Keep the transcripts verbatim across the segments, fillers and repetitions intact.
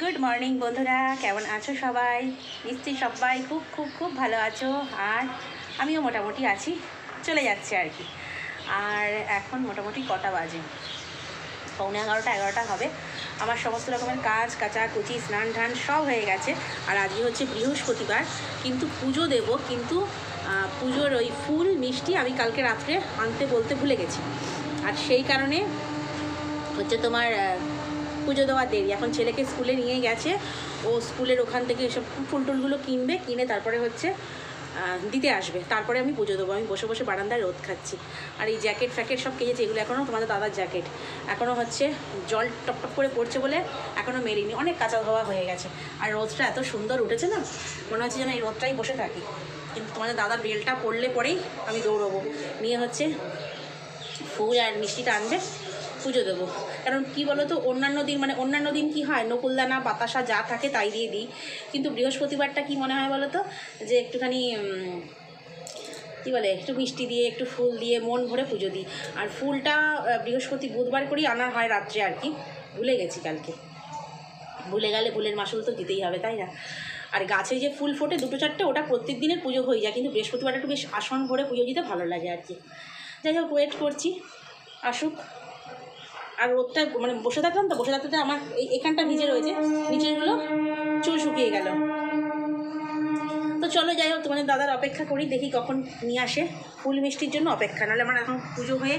Good morning বন্ধুরা, কেমন আছো সবাই? নিশ্চয়ই সবাই খুব খুব খুব ভালো আছো, আর আমিও মোটামুটি আছি, চলে যাচ্ছে আর কি। আর এখন মোটামুটি কটা বাজে, পৌনে এগারোটা এগারোটা হবে। আমার সমস্ত রকমের কাজ কাচা কুচি স্নান ঠান সব হয়ে গেছে। আর আজকে হচ্ছে বৃহস্পতিবার, কিন্তু পুজো দেব, কিন্তু পুজোর ওই ফুল মিষ্টি আমি কালকে রাত্রে আনতে বলতে ভুলে গেছি, আর সেই কারণে হচ্ছে তোমার পুজো দেওয়া দেরি। এখন ছেলেকে স্কুলে নিয়ে গেছে, ও স্কুলের ওখান থেকে এসব ফুল টুলগুলো কিনবে, কিনে তারপরে হচ্ছে দিতে আসবে, তারপরে আমি পুজো দেবো। আমি বসে বসে বারান্দায় রোদ খাচ্ছি। আর এই জ্যাকেট ফ্যাকেট সব কেজেছি, এগুলো এখনও তোমাদের দাদার জ্যাকেট এখনও হচ্ছে জল টপটপ করে পড়ছে বলে এখনও মেরিনি, অনেক কাঁচা ধোয়া হয়ে গেছে। আর রোদটা এত সুন্দর উঠেছে না, মনে হচ্ছে যেন এই রোদটাই বসে থাকি। কিন্তু তোমাদের দাদার বেলটা পড়লে পরেই আমি দৌড়বো, নিয়ে হচ্ছে ফুল আর মিষ্টিটা আনবে, পুজো দেবো। কারণ কি বলো তো, অন্যান্য দিন মানে অন্যান্য দিন কি হয়, নকুলদানা বাতাসা যা থাকে তাই দিয়ে দিই, কিন্তু বৃহস্পতিবারটা কি মনে হয় বলো তো, যে একটুখানি কী বলে একটু মিষ্টি দিয়ে একটু ফুল দিয়ে মন ভরে পুজো দিই। আর ফুলটা বৃহস্পতি বুধবার করেই আনার হয় রাত্রে আর কি, ভুলে গেছি কালকে। ভুলে গেলে ফুলের মাসুল তো দিতেই হবে, তাই না? আর গাছে যে ফুল ফোটে দুটো চারটে, ওটা প্রত্যেক দিনের পুজো হয়ে যায়, কিন্তু বৃহস্পতিবার একটু বেশ আসন ভরে পুজো দিতে ভালো লাগে আর কি। যাই হোক, ওয়েট করছি আসুক। আর রোদটা মানে বসে থাকলাম তো, বসে থাকতে আমার এখানটা ভিজে রয়েছে, নিচেরগুলো চুল শুকিয়ে গেল। তো চলো, যাই হোক তোমাদের দাদার অপেক্ষা করি, দেখি কখন নিয়ে আসে। ফুল মিষ্টির জন্য অপেক্ষা, নাহলে আমার এখন পুজো হয়ে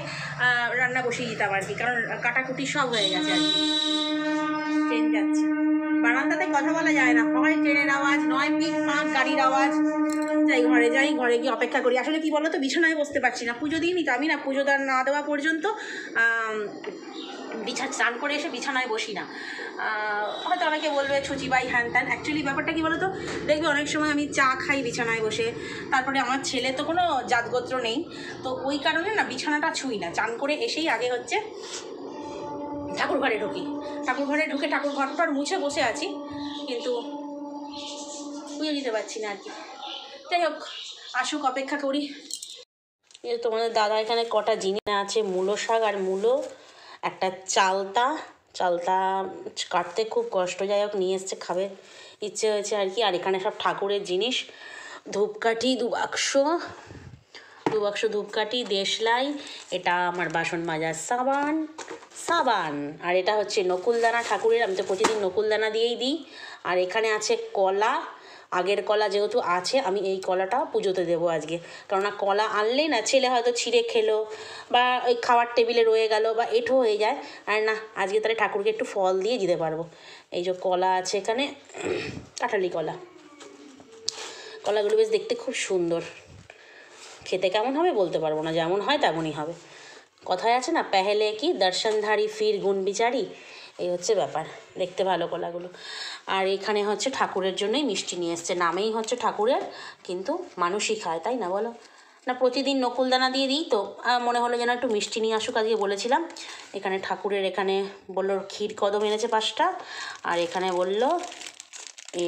রান্না বসিয়ে দিতাম আর কি, কারণ কাটাকুটি সব হয়ে গেছে আর কি। ট্রেন যাচ্ছে, বারান্দাতে কথা বলা যায় না, হয় ট্রেনের আওয়াজ, নয় পিক পাক গাড়ির আওয়াজ। যাই ঘরে যাই ঘরে গিয়ে অপেক্ষা করি। আসলে কি বলো তো, বিছানায় বসতে পারছি না, পুজো দিইনি তো আমি, না পুজো না দেওয়া পর্যন্ত বিছা স্নান করে এসে বিছানায় বসি না। হয়তো অনেকে বলবে ছুচি বাই হ্যান ত্যান, অ্যাকচুয়ালি ব্যাপারটা কী বলো তো, দেখবে অনেক সময় আমি চা খাই বিছানায় বসে। তারপরে আমার ছেলে তো কোনো জাতগোত্র নেই, তো ওই কারণে না বিছানাটা ছুঁই না, চান করে এসেই আগে হচ্ছে ঠাকুর ঘরে ঢুকি। ঠাকুর ঘরে ঢুকে ঠাকুর ঘরটার মুছে বসে আছি, কিন্তু বুঝে নিতে পারছি না আর কি। যাই হোক, আসুক, অপেক্ষা করি। এই তোমাদের দাদা এখানে কটা জিনিস আছে, মূলো শাক আর মূলো, একটা চালতা, চালতা কাটতে খুব কষ্ট, যাই হোক নিয়ে এসছে, খাবে ইচ্ছে হয়েছে আর কি। আর এখানে সব ঠাকুরের জিনিস, ধূপকাঠি দু বাক্স, দু বাক্স ধূপকাঠি, দেশলাই, এটা আমার বাসন মাজার সাবান, সাবান, আর এটা হচ্ছে নকুলদানা ঠাকুরের, আমি তো প্রতিদিন নকুলদানা দিয়েই দিই। আর এখানে আছে কলা, আগের কলা যেহেতু আছে, আমি এই কলাটা পুজোতে দেবো আজকে, কেননা কলা আনলেই না ছেলে হয়তো ছিঁড়ে খেলো বা ওই খাওয়ার টেবিলে রয়ে গেল বা এঁঠো হয়ে যায়, আর না আজকে তাহলে ঠাকুরকে একটু ফল দিয়ে দিতে পারবো। এই যে কলা আছে এখানে, কাঁঠালি কলা, কলাগুলো বেশ দেখতে খুব সুন্দর, খেতে কেমন হবে বলতে পারবো না, যেমন হয় তেমনই হবে। কথায় আছে না, পেহেলে কি দর্শনধারী ফির গুণ বিচারি, এই হচ্ছে ব্যাপার। দেখতে ভালো কলাগুলো। আর এখানে হচ্ছে ঠাকুরের জন্যই মিষ্টি নিয়ে এসছে, নামেই হচ্ছে ঠাকুরের, কিন্তু মানুষই খায়, তাই না বলো? না প্রতিদিন নকুলদানা দিয়ে দিই তো, মনে হলো যেন একটু মিষ্টি নিয়ে আসুক আজকে, বলেছিলাম। এখানে ঠাকুরের এখানে বললো ক্ষীর কদম এনেছে পাঁচটা, আর এখানে বললো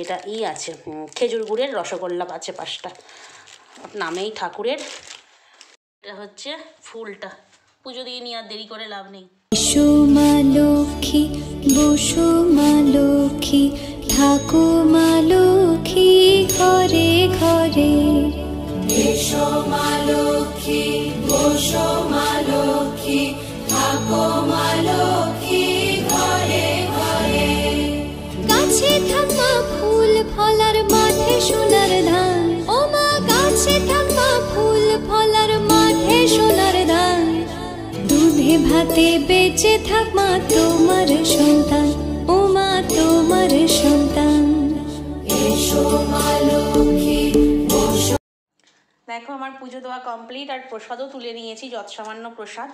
এটা ই আছে খেজুর গুড়ের রসগোল্লা আছে পাঁচটা, নামেই ঠাকুরের। এটা হচ্ছে ফুলটা, পুজো দিয়ে নিয়ে আর দেরি করে লাভ নেই। বসো মা লক্ষ্মী, বসো মা লক্ষ্মী, ঠাকো মা লক্ষ্মী ঘরে ঘরে, এসো মা লক্ষ্মী, বসো মা লক্ষ্মী, ঠাকো মা লক্ষ্মী ঘরে ঘরে, গাছে থাকা ফুল ফলার মাঠে সোনার ধান, ও মা গাছে থাকা ফুল ফলার মাঠে সোনার ধান, দুধে ভাতে বেঁচে থাক মা তোমার সন্তান, ও মা তোমার সন্তান। দেখো আমার পুজো দেওয়া কমপ্লিট, আর প্রসাদও তুলে নিয়েছি, যৎসামান্য প্রসাদ।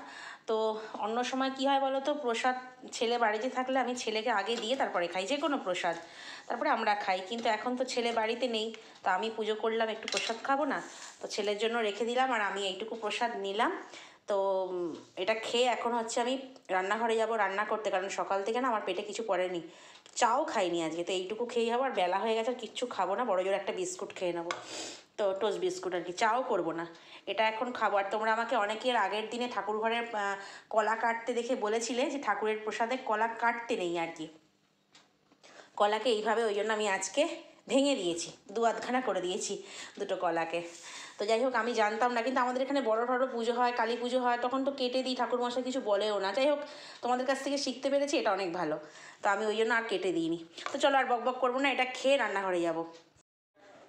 তো অন্য সময় কি হয় বলো তো, প্রসাদ ছেলে বাড়িতে থাকলে আমি ছেলেকে আগে দিয়ে তারপরে খাই, যে কোনো প্রসাদ তারপরে আমরা খাই, কিন্তু এখন তো ছেলে বাড়িতে নেই, তো আমি পুজো করলাম, একটু প্রসাদ খাবো না, তো ছেলের জন্য রেখে দিলাম, আর আমি এইটুকু প্রসাদ নিলাম। তো এটা খেয়ে এখন হচ্ছে আমি রান্নাঘরে যাব রান্না করতে, কারণ সকাল থেকে না আমার পেটে কিছু পড়েনি, চাও খাইনি আজকে, তো এইটুকু খেয়ে যাবো। আর বেলা হয়ে গেছে, আর কিচ্ছু খাবো না, বড় জোর একটা বিস্কুট খেয়ে নেবো, তো টোস্ট বিস্কুট আর কি, চাও করবো না, এটা এখন খাবো। আর তোমরা আমাকে অনেকের আগের দিনে ঠাকুর ঘরের কলা কাটতে দেখে বলেছিলে যে ঠাকুরের প্রসাদে কলা কাটতে নেই আর কি, কলাকে এইভাবে ওই জন্য আমি আজকে ভেঙে দিয়েছি, দু আধখানা করে দিয়েছি দুটো কলাকে। তো যাই হোক, আমি জানতাম না, কিন্তু আমাদের এখানে বড়ো ঠড়ো পুজো হয়, কালী পুজো হয়, তখন তো কেটে দিই, ঠাকুরমশাই কিছু বলেও না। যাই হোক, তোমাদের কাছ থেকে শিখতে পেরেছি, এটা অনেক ভালো। তো আমি ওই জন্য আর কেটে দিইনি। তো চলো আর বকবক করবো না, এটা খেয়ে রান্নাঘরে যাব।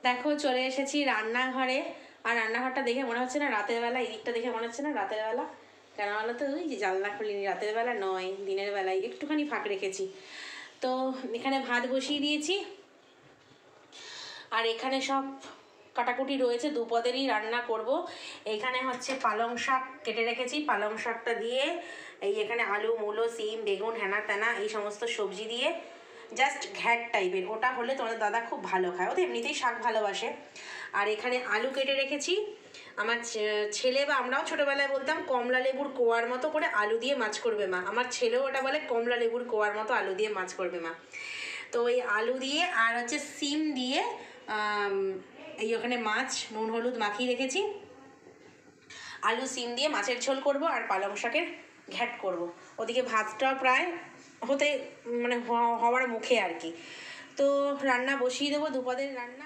দেখো চলে এসেছি রান্নাঘরে, আর রান্নাঘরটা দেখে মনে হচ্ছে না রাতের বেলা, এই দিকটা দেখে মনে হচ্ছে না রাতের বেলা, কেন বলো তো? ওই যে জানলা খুলিনি, রাতের বেলা নয়, দিনের বেলায় একটুখানি ফাঁক রেখেছি। তো এখানে ভাত বসিয়ে দিয়েছি, আর এখানে সব কাটাকুটি রয়েছে, দুপদেরই রান্না করব। এইখানে হচ্ছে পালং শাক কেটে রেখেছি, পালং শাকটা দিয়ে এই এখানে আলু, মূলো, সিম, বেগুন, হেনা তেনা এই সমস্ত সবজি দিয়ে জাস্ট ঘ্যাট টাইপের, ওটা হলে তোমাদের দাদা খুব ভালো খায়, ও তো এমনিতেই শাক ভালোবাসে। আর এখানে আলু কেটে রেখেছি, আমার ছেলে বা আমরাও ছোটোবেলায় বলতাম কমলা লেবুর কোয়ার মতো করে আলু দিয়ে মাছ করবে মা, আমার ছেলেও ওটা বলে কমলা লেবুর কোয়ার মতো আলু দিয়ে মাছ করবে মা। তো এই আলু দিয়ে আর হচ্ছে সিম দিয়ে এই ওখানে মাছ নুন হলুদ মাখিয়ে রেখেছি, আলু সিম দিয়ে মাছের ঝোল করব, আর পালং শাকের ঘ্যাট করব। ওদিকে ভাতটাও প্রায় হতে মানে হওয়ার মুখে আর কি। তো রান্না বসিয়ে দেবো, দুপুরের রান্না।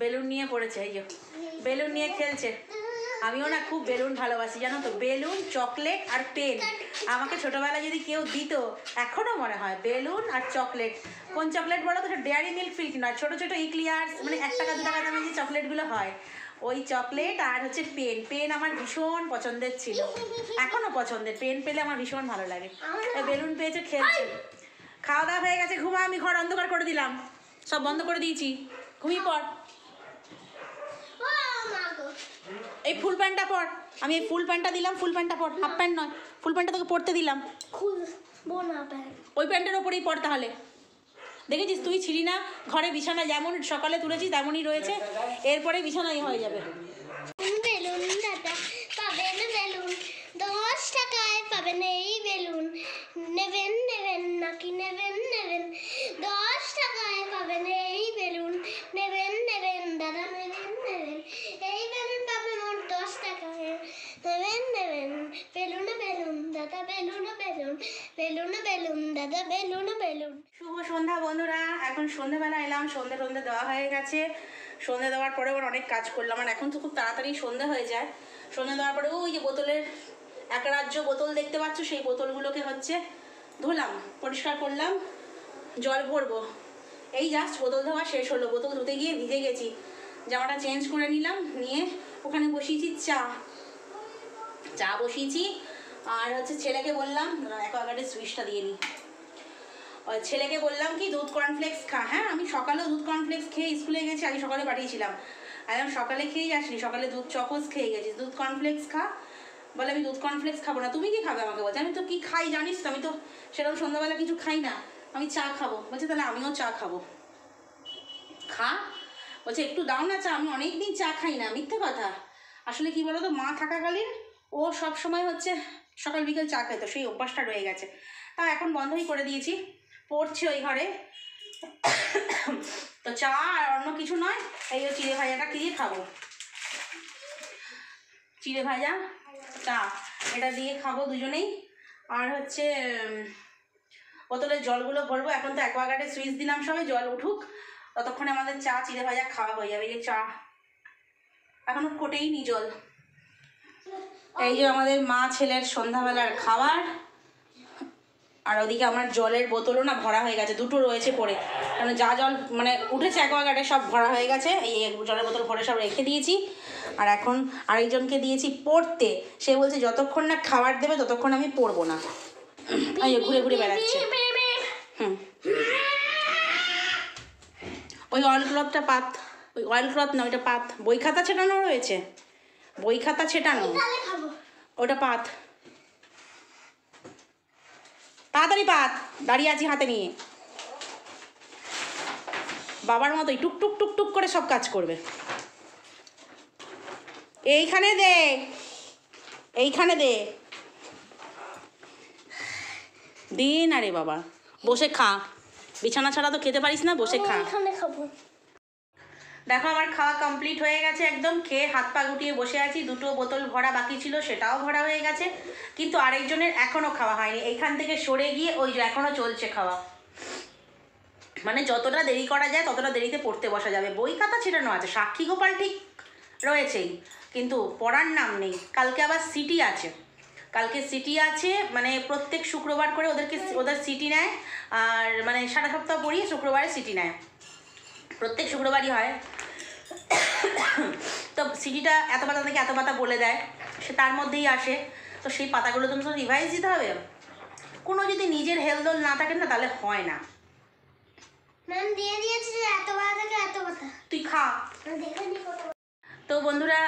বেলুন নিয়ে পড়েছে, এই যে বেলুন নিয়ে খেলছে। আমিও না খুব বেলুন ভালোবাসি জানো তো, বেলুন, চকলেট আর পেন। আমাকে ছোটোবেলায় যদি কেউ দিত, এখনও মনে হয় বেলুন আর চকলেট। কোন চকলেট বলো তো? ডেয়ারি মিল্ক ফিল্ক নয়, ছোটো ছোটো ইক্লিয়ার্স, মানে এক টাকা দু টাকা দামে যে চকলেটগুলো হয়, ওই চকলেট আর হচ্ছে পেন। পেন আমার ভীষণ পছন্দের ছিল, এখনও পছন্দের। পেন পেলে আমার ভীষণ ভালো লাগে। বেলুন পেয়েছে, খেলছে। খাওয়া দাওয়া হয়ে গেছে, ঘুমা। আমি ঘর অন্ধকার করে দিলাম, সব বন্ধ করে দিয়েছি, ঘুমিয়ে পড়। এই ফুল প্যান্টটা পর, আমি এই ফুল প্যান্টটা দিলাম, ফুল প্যান্টটা পর, হাফ প্যান্ট নয়, ফুল প্যান্টটা তোকে পরতে দিলাম। ওই প্যান্টের ওপরেই পর তাহলে। দেখেছিস তুই ছিলি না ঘরে, বিছানা যেমন সকালে তুলেছি তেমনই রয়েছে, এরপরে বিছানাই হয়ে যাবে। শুভ সন্ধ্যা বন্ধুরা, এখন সন্ধ্যেবেলা এলাম, সন্ধ্যে সন্ধ্যে দেওয়া হয়ে গেছে। সন্ধ্যে দেওয়ার পরে আবার অনেক কাজ করলাম, আর এখন তো খুব তাড়াতাড়ি সন্ধ্যে হয়ে যায়। সন্ধ্যে দেওয়ার পরে ওই যে বোতলের এক রাজ্য বোতল দেখতে পাচ্ছ, সেই বোতলগুলোকে হচ্ছে ধুলাম, পরিষ্কার করলাম, জল ভরবো। এই জাস্ট বোতল ধোয়া শেষ হলো, বোতল ধুতে গিয়ে ভিজে গেছি। জামাটা চেঞ্জ করে নিলাম, নিয়ে ওখানে বসিয়েছি চা, চা বসিয়েছি। আর হচ্ছে ছেলেকে বললাম, অ্যাকোয়াগার্ডের সুইচটা দিয়ে নিই। আর ছেলেকে বললাম কি, দুধ কর্নফ্লেক্স খা। হ্যাঁ, আমি সকালেও দুধ কর্নফ্লেক্স খেয়ে স্কুলে গেছি, আমি সকালে পাঠিয়েছিলাম। এখন সকালে খেয়েই আসিনি, সকালে দুধ চকোস খেয়ে গেছি, দুধ কর্নফ্লেক্স খা। বলে আমি দুধ কর্নফ্লেক্স খাবো না। তুমি কি খাবে আমাকে বলছে। আমি তো কি খাই জানিস তো, আমি তো সেরকম সন্ধ্যাবেলা কিছু খাই না, আমি চা খাবো। বলছে তাহলে আমিও চা খাবো, খা। बोलছে একটু দাও না চা, আমি অনেক দিন চা খাই না। মিথ্যে কথা, আসলে কি বলো তো, মা থাকাকালীন ও সব সময় হচ্ছে সকাল বিকেল চা খেতো, সেই অভ্যাসটা রয়ে গেছে। তা এখন বন্ধই করে দিয়েছি, পড়ছি ওই ঘরে। তো চা আর অন্য কিছু নয়, এই ও চিড়ে ভাজাটা কিনে খাবো, চিড়ে ভাজা চা এটা দিয়ে খাবো দুজনেই। আর হচ্ছে বোতলের জলগুলো ভরবো, এখন তো অ্যাকোয়াগার্ডে সুইচ দিলাম, সবাই জল উঠুক, ততক্ষণে আমাদের চা চিড়ে ভাজা খাওয়া হয়ে যাবে। এই চা এখনো ফোটেই নি জল। এই যে আমাদের মা ছেলের সন্ধ্যাবেলার খাবার। আর ওদিকে আমার জলের বোতলও না ভরা হয়ে গেছে, দুটো রয়েছে পড়ে, কারণ যা জল মানে উঠেছে অ্যাকোয়াগার্ডে সব ভরা হয়ে গেছে। এই জলের বোতল ভরে সব রেখে দিয়েছি। আর এখন আরেকজনকে দিয়েছি পড়তে, সে বলছে যতক্ষণ না খাবার দেবে ততক্ষণ আমি পড়বো না, ঘুরে ঘুরে বেড়াচ্ছে। হুম, ওই অয়েল ক্লথটা পাত, ওই অয়েল ক্লথ না, ওইটা পাত। বই খাতা ছেটানো রয়েছে, বই খাতা ছেটানো, ওটা পাত, তাড়াতাড়ি পাত, দাঁড়িয়ে আছি হাতে নিয়ে। বাবার মতোই টুক টুক টুক টুক করে সব কাজ করবে। এইখানে দে, এইখানে দে, দে না রে বাবা, বসে খা, বিছানা ছাড়া তো খেতে পারিস না, বসে খা। দেখো আমার খাওয়া কমপ্লিট হয়ে গেছে একদম, খেয়ে হাত পা গুটিয়ে বসে আছি। দুটো বোতল ভরা বাকি ছিল, সেটাও ভরা হয়ে গেছে, কিন্তু আরেকজনের এখনও খাওয়া হয়নি, এইখান থেকে সরে গিয়ে ওই যে এখনও চলছে খাওয়া। মানে যতটা দেরি করা যায় ততটা দেরিতে পড়তে বসা যাবে। বই খাতা ছেটানো আছে, সাক্ষী গোপাল ঠিক রয়েছেই, কিন্তু পড়ার নাম নেই। কালকে আবার সিটি আছে, কালকে সিটি আছে, মানে প্রত্যেক শুক্রবার করে ওদেরকে ওদের সিটি নেয়, আর মানে সারা সপ্তাহ পড়িয়ে শুক্রবারে সিটি নেয়, প্রত্যেক শুক্রবারই হয়। তো সিটিটা এত পাতা থেকে এত পাতা বলে দেয়, সে তার মধ্যেই আসে। তো সেই পাতাগুলো তো রিভাইজ দিতে হবে, কোনো যদি নিজের হেলদোল না থাকে না তাহলে হয় না। তুই খা। তো বন্ধুরা,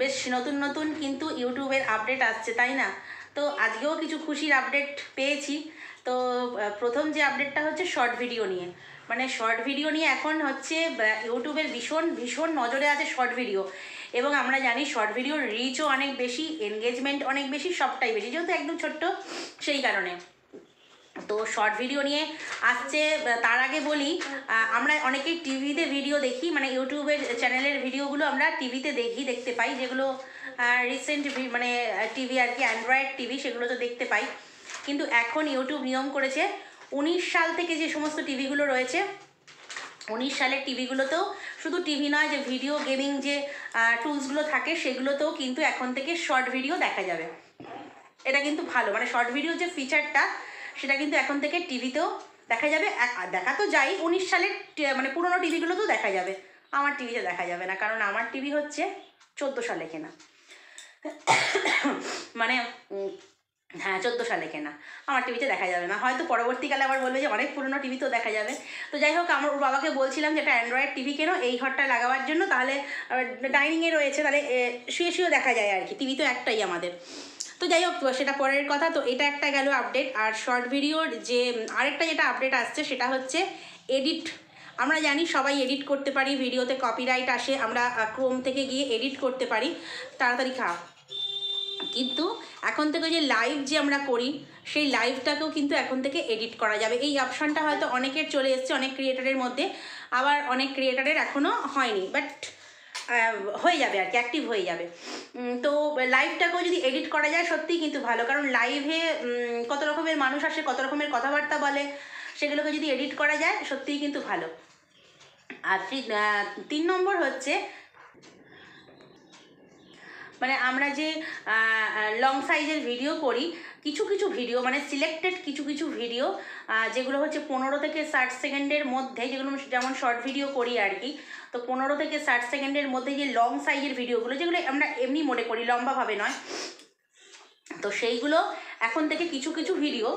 বেশ নতুন নতুন কিন্তু ইউটিউবের আপডেট আসছে, তাই না? তো আজকেও কিছু খুশির আপডেট পেয়েছি। তো প্রথম যে আপডেটটা হচ্ছে শর্ট ভিডিও নিয়ে, মানে শর্ট ভিডিও নিয়ে এখন হচ্ছে ইউটিউবের ভীষণ ভীষণ নজরে আছে শর্ট ভিডিও। এবং আমরা জানি শর্ট ভিডিওর রিচও অনেক বেশি, এনগেজমেন্ট অনেক বেশি, সবটাই বেশি, যেহেতু একদম ছোট্ট সেই কারণে। তো শর্ট ভিডিও নিয়ে আসছে। তার আগে বলি, আমরা অনেকেই টিভিতে ভিডিও দেখি, মানে ইউটিউবের চ্যানেলের ভিডিওগুলো আমরা টিভিতে দেখি, দেখতে পাই, যেগুলো রিসেন্ট মানে টিভি আর কি, অ্যান্ড্রয়েড টিভি, সেগুলো তো দেখতে পাই। কিন্তু এখন ইউটিউব নিয়ম করেছে, উনিশ সাল থেকে যে সমস্ত টিভিগুলো রয়েছে, উনিশ সালের টিভিগুলোতেও শুধু টিভি নয়, যে ভিডিও গেমিং যে টুলসগুলো থাকে সেগুলোতেও কিন্তু এখন থেকে শর্ট ভিডিও দেখা যাবে। এটা কিন্তু ভালো, মানে শর্ট ভিডিও যে ফিচারটা সেটা কিন্তু এখন থেকে টিভিতেও দেখা যাবে। দেখা তো যাই, উনিশ সালের মানে পুরোনো টিভিগুলোতেও দেখা যাবে। আমার টিভিতে দেখা যাবে না, কারণ আমার টিভি হচ্ছে চোদ্দো সালে কেনা, মানে হ্যাঁ চোদ্দো সালে কেনা, আমার টিভিতে দেখা যাবে না। হয়তো পরবর্তীকালে আবার বলবে যে অনেক পুরোনো টিভিতেও দেখা যাবে। তো যাই হোক, আমার ওর বাবাকে বলছিলাম যে একটা অ্যান্ড্রয়েড টিভি কেনো এই ঘরটা লাগাবার জন্য, তাহলে ডাইনিংয়ে রয়েছে, তাহলে শুয়ে শুয়ে দেখা যায় আর কি, টিভি তো একটাই আমাদের। তো যাই হোক, সেটা পরের কথা। তো এটা একটা গেল আপডেট। আর শর্ট ভিডিওর যে আরেকটা যেটা আপডেট আসছে সেটা হচ্ছে এডিট। আমরা জানি সবাই এডিট করতে পারি, ভিডিওতে কপিরাইট আসে, আমরা ক্রোম থেকে গিয়ে এডিট করতে পারি, তাড়াতাড়ি খা। কিন্তু এখন থেকে যে লাইভ যে আমরা করি, সেই লাইভটাকেও কিন্তু এখন থেকে এডিট করা যাবে। এই অপশানটা হয়তো অনেকের চলে এসছে, অনেক ক্রিয়েটারের মধ্যে, আবার অনেক ক্রিয়েটারের এখনও হয়নি, বাট হয়ে যাবে আর কি, অ্যাক্টিভ হয়ে যাবে। তো লাইভটাকেও যদি এডিট করা যায় সত্যিই কিন্তু ভালো, কারণ লাইভে কত রকমের মানুষ আসে, কত রকমের কথাবার্তা বলে, সেগুলোকে যদি এডিট করা যায় সত্যিই কিন্তু ভালো। আর তিন নম্বর হচ্ছে, মানে আমরা যে লং সাইজের ভিডিও করি, কিছু কিছু ভিডিও মানে সিলেক্টেড কিছু কিছু ভিডিও যেগুলো হচ্ছে পনেরো থেকে ষাট সেকেন্ডের মধ্যে, যেগুলো যেমন শর্ট ভিডিও করি আর কি, তো পনেরো থেকে ষাট সেকেন্ডের মধ্যে যে লং সাইজের ভিডিওগুলো, যেগুলো আমরা এমনি মনে করি লম্বাভাবে নয়, তো সেইগুলো এখন থেকে কিছু কিছু ভিডিও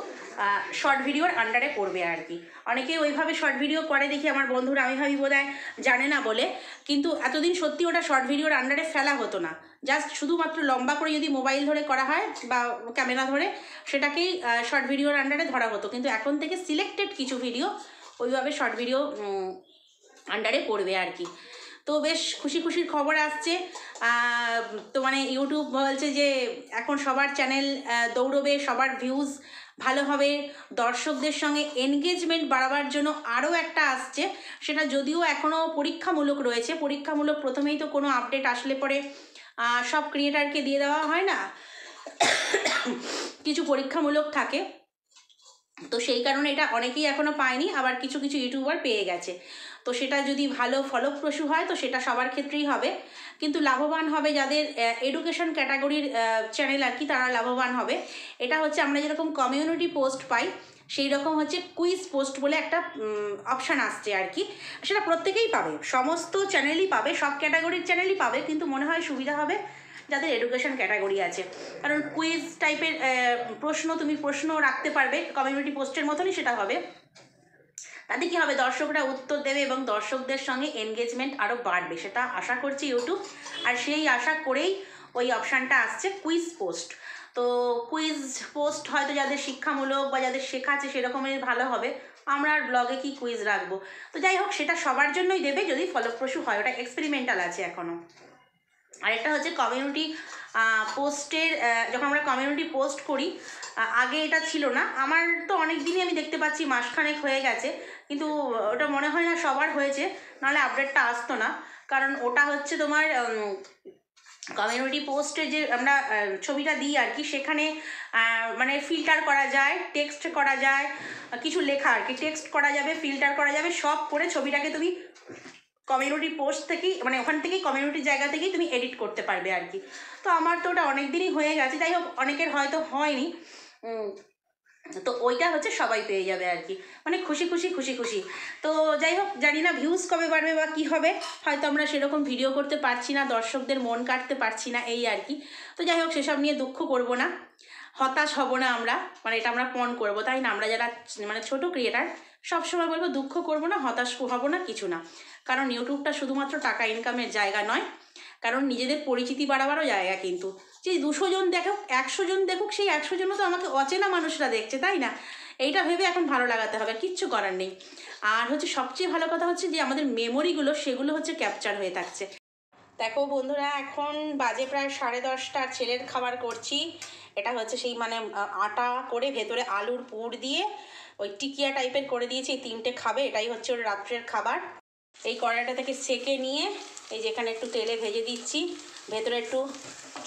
শর্ট ভিডিওর আন্ডারে পড়বে আর কি। অনেকেই ওইভাবে শর্ট ভিডিও করে দেখি আমার বন্ধুরা, আমি ভাবি বোধ হয় জানে না বলে, কিন্তু এতদিন সত্যি ওটা শর্ট ভিডিওর আন্ডারে ফেলা হতো না। জাস্ট শুধুমাত্র লম্বা করে যদি মোবাইল ধরে করা হয় বা ক্যামেরা ধরে, সেটাকেই শর্ট ভিডিওর আন্ডারে ধরা হতো। কিন্তু এখন থেকে সিলেক্টেড কিছু ভিডিও ওইভাবে শর্ট ভিডিও আন্ডারে পড়বে আর কি। तो বেশ খুশি খুশির খবর আসছে। তো মানে ইউটিউব বলছে যে এখন সবার চ্যানেল দৌড়বে, সবার ভিউজ ভালো হবে, দর্শকদের সঙ্গে এনগেজমেন্ট বাড়াবার জন্য আরও একটা আসছে, সেটা যদিও এখনও পরীক্ষামূলক রয়েছে। পরীক্ষামূলক প্রথমেই তো কোনো আপডেট আসলে পরে সব ক্রিয়েটারকে দিয়ে দেওয়া হয় না, কিছু পরীক্ষামূলক থাকে, তো সেই কারণে এটা অনেকেই এখনও পায়নি, আবার কিছু কিছু ইউটিউবার পেয়ে গেছে। তো সেটা যদি ভালো ফলপ্রসূ হয় তো সেটা সবার ক্ষেত্রেই হবে, কিন্তু লাভবান হবে যাদের এডুকেশন ক্যাটাগরির চ্যানেল আর কি, তারা লাভবান হবে। এটা হচ্ছে আমরা যেরকম কমিউনিটি পোস্ট পাই সেই রকম হচ্ছে কুইজ পোস্ট বলে একটা অপশান আসছে আর কি, সেটা প্রত্যেকেই পাবে, সমস্ত চ্যানেলই পাবে, সব ক্যাটাগরির চ্যানেলই পাবে, কিন্তু মনে হয় সুবিধা হবে যাদের এডুকেশন ক্যাটাগরি আছে, কারণ কুইজ টাইপের প্রশ্ন, তুমি প্রশ্ন রাখতে পারবে, কমিউনিটি পোস্টের মতনই সেটা হবে। তাতে কী হবে, দর্শকরা উত্তর দেবে এবং দর্শকদের সঙ্গে এনগেজমেন্ট আরও বাড়বে, সেটা আশা করছি ইউটিউব, আর সেই আশা করেই ওই অপশানটা আসছে কুইজ পোস্ট। তো কুইজ পোস্ট হয়তো যাদের শিক্ষামূলক বা যাদের শেখা আছে সেরকমের ভালো হবে। আমরা আর ব্লগে কি কুইজ রাখবো, তো যাই হোক সেটা সবার জন্যই দেবে যদি ফলপ্রসূ হয়, ওটা এক্সপেরিমেন্টাল আছে এখনও। আরেকটা হচ্ছে কমিউনিটি পোস্টের, যখন আমরা কমিউনিটি পোস্ট করি, আগে এটা ছিল না, আমার তো অনেক দিনই আমি দেখতে পাচ্ছি, মাসখানেক হয়ে গেছে, কিন্তু ওটা মনে হয় না সবার হয়েছে, নাহলে আপডেটটা আসতো না। কারণ ওটা হচ্ছে তোমার কমিউনিটি পোস্টে যে আমরা ছবিটা দিই আর কি, সেখানে মানে ফিল্টার করা যায়, টেক্সট করা যায়, কিছু লেখা আর কি টেক্সট করা যাবে, ফিল্টার করা যাবে, সব করে ছবিটাকে তুমি কমিউনিটি পোস্ট থেকেই মানে ওখান থেকেই কমিউনিটির জায়গা থেকেই তুমি এডিট করতে পারবে আর কি। তো আমার তো ওটা অনেক দিনই হয়ে গেছে, যাই হোক অনেকের হয়তো হয়নি, তো ওইটা হচ্ছে সবাই পেয়ে যাবে আর কি, মানে খুশি খুশি খুশি খুশি। তো যাই হোক জানি না ভিউজ কবে বাড়বে বা কী হবে, হয়তো আমরা সেরকম ভিডিও করতে পারছি না, দর্শকদের মন কাটতে পারছি না এই আর কি। তো যাই হোক সেসব নিয়ে দুঃখ করব না, হতাশ হব না আমরা, মানে এটা আমরা পণ করব, তাই না? আমরা যারা মানে ছোটো ক্রিয়েটার সবসময় বলবো দুঃখ করব না, হতাশ হব না, কিছু না, কারণ ইউটিউবটা শুধুমাত্র টাকা ইনকামের জায়গা নয়, কারণ নিজেদের পরিচিতি বাড়াবারও জায়গা। কিন্তু যে দুশো জন দেখুক, একশো জন দেখুক, সেই একশো জনও তো আমাকে অচেনা মানুষরা দেখছে, তাই না? এইটা ভেবে এখন ভালো লাগাতে হবে, কিচ্ছু করার নেই। আর হচ্ছে সবচেয়ে ভালো কথা হচ্ছে যে আমাদের মেমোরিগুলো সেগুলো হচ্ছে ক্যাপচার হয়ে থাকছে। দেখো বন্ধুরা, এখন বাজে প্রায় সাড়ে দশটা, ছেলের খাবার করছি। এটা হচ্ছে সেই মানে আটা করে ভেতরে আলুর পুর দিয়ে ওই টিকিয়া টাইপের করে দিয়েছি, তিনটে খাবে, এটাই হচ্ছে ওর রাত্রের খাবার। এই কড়াইটা থেকে সেঁকে নিয়ে এই যেখানে একটু তেলে ভেজে দিচ্ছি, ভেতরে একটু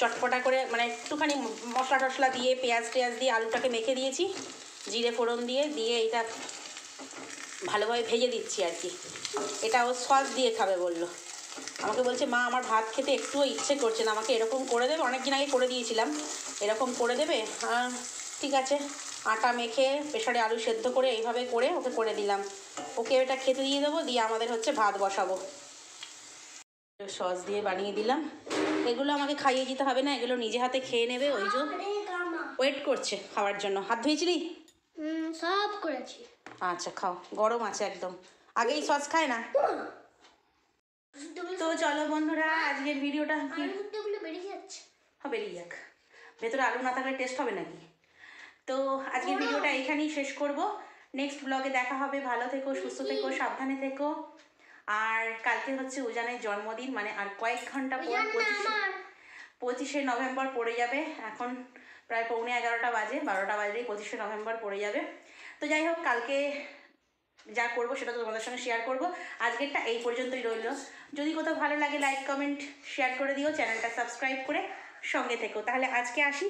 চটপটা করে মানে একটুখানি মশলা টশলা দিয়ে পেঁয়াজ টেয়াজ দিয়ে আলুটাকে মেখে দিয়েছি, জিরে ফোড়ন দিয়ে দিয়ে এটা ভালোভাবে ভেজে দিচ্ছি আর কি। এটা ও সস দিয়ে খাবে বললো, আমাকে বলছে মা আমার ভাত খেতে একটুও ইচ্ছে করছে না, আমাকে এরকম করে দেবে, অনেক দিন আগে করে দিয়েছিলাম, এরকম করে দেবে। আর ঠিক আছে, আটা মেখে প্রেশারে আলু সেদ্ধ করে এইভাবে করে ওকে করে দিলাম, ওকে এটা খেতে দিয়ে দেবো, দিয়ে আমাদের হচ্ছে ভাত বসাবো। সস দিয়ে বানিয়ে দিলাম, এগুলো আমাকে খাইয়ে দিতে হবে না, এগুলো নিজে হাতে খেয়ে নেবে। ওই জন্য ওয়েট করছে খাওয়ার জন্য। হাত ধুয়েছিলি? সব করেছি। আচ্ছা খাও, গরম আছে একদম, আগেই সস খায় না। তো চলো বন্ধুরা আজকের ভিডিওটা বেরিয়ে যাচ্ছে, বেরিয়ে যাক, ভেতরে আলু না থাকলে টেস্ট হবে নাকি। তো আজকের ভিডিওটা এইখানেই শেষ করব, নেক্সট ব্লগে দেখা হবে। ভালো থেকো, সুস্থ থেকো, সাবধানে থেকো। আর কালকে হচ্ছে উজানের জন্মদিন, মানে আর কয়েক ঘন্টা পর পঁচিশে নভেম্বর পড়ে যাবে। এখন প্রায় পৌনে এগারোটা বাজে, বারোটা বাজলেই পঁচিশে নভেম্বর পড়ে যাবে। তো যাই হোক কালকে যা করবো সেটা তো তোমাদের সঙ্গে শেয়ার করবো, আজকেরটা এই পর্যন্তই রইল। যদি কোথাও ভালো লাগে লাইক কমেন্ট শেয়ার করে দিও, চ্যানেলটা সাবস্ক্রাইব করে সঙ্গে থেকো। তাহলে আজকে আসি,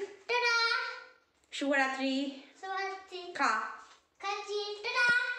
শুভরাত্রি। শুভরাত্রি। খা। খাচ্ছি। টাটা।